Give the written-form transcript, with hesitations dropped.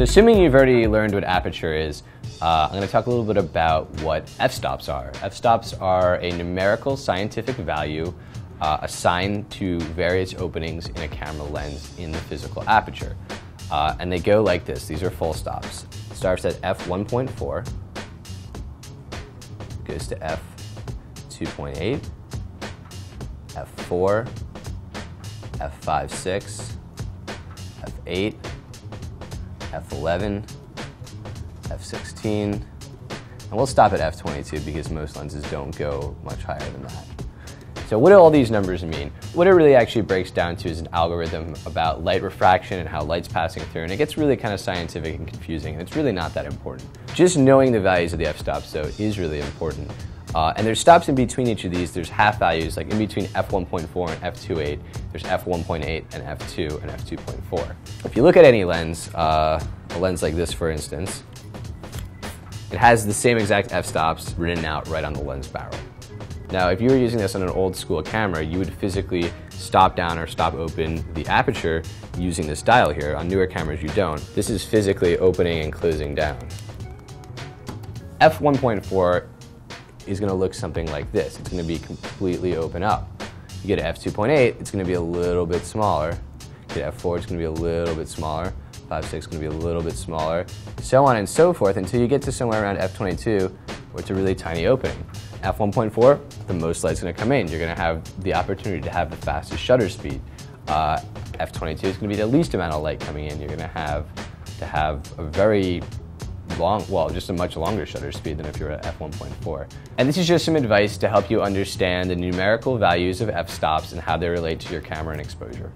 So assuming you've already learned what aperture is, I'm going to talk a little bit about what f-stops are. F-stops are a numerical scientific value assigned to various openings in a camera lens in the physical aperture. And they go like this. These are full stops. It starts at f1.4, goes to f2.8, f4, f5.6, f8, f11, f16, and we'll stop at f22 because most lenses don't go much higher than that. So what do all these numbers mean? What it really actually breaks down to is an algorithm about light refraction and how light's passing through, and it gets really kind of scientific and confusing, and it's really not that important. Just knowing the values of the f-stops, though, is really important. And there's stops in between each of these. There's half values, like in between f1.4 and f2.8, there's f1.8 and f2 and f2.4. If you look at any lens, a lens like this, for instance, it has the same exact f-stops written out right on the lens barrel. Now, if you were using this on an old school camera, you would physically stop down or stop open the aperture using this dial here. On newer cameras, you don't. This is physically opening and closing down. f1.4 is going to look something like this. It's going to be completely open up. You get f2.8, it's going to be a little bit smaller. You get f4, it's going to be a little bit smaller. 5.6 is going to be a little bit smaller. So on and so forth until you get to somewhere around f22, where it's a really tiny opening. f1.4, the most light's going to come in. You're going to have the opportunity to have the fastest shutter speed. f22 is going to be the least amount of light coming in. You're going to have a very long, well, just a much longer shutter speed than if you're at f1.4. And this is just some advice to help you understand the numerical values of f-stops and how they relate to your camera and exposure.